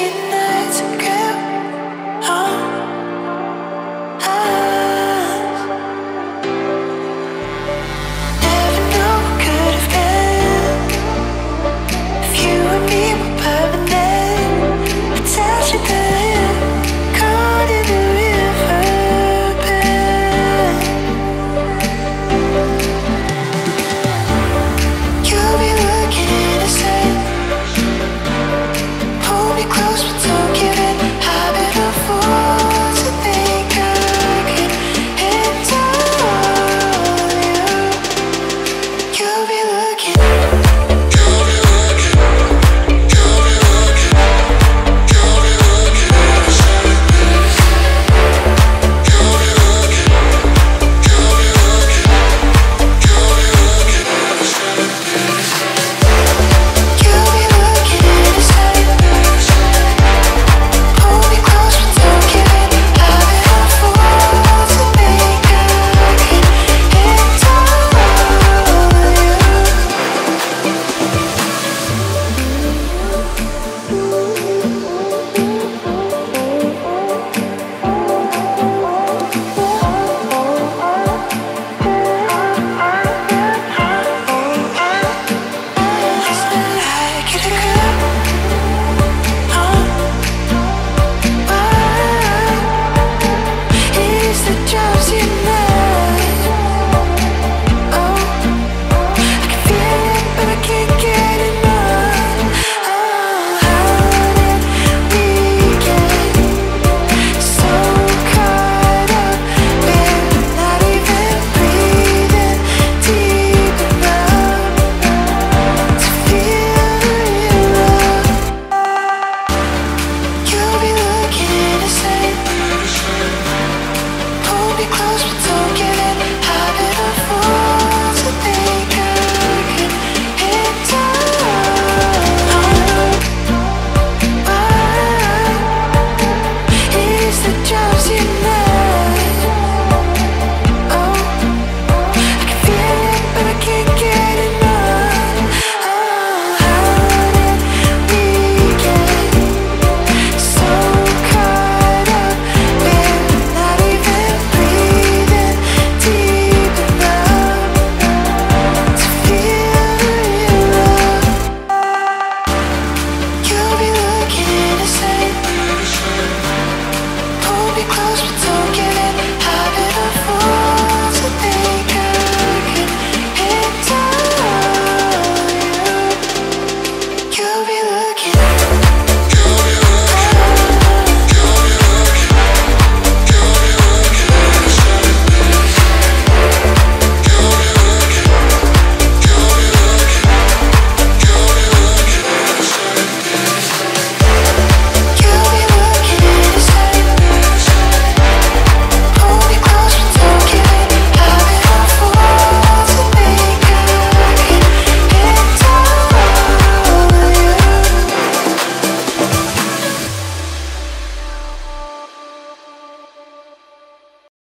you.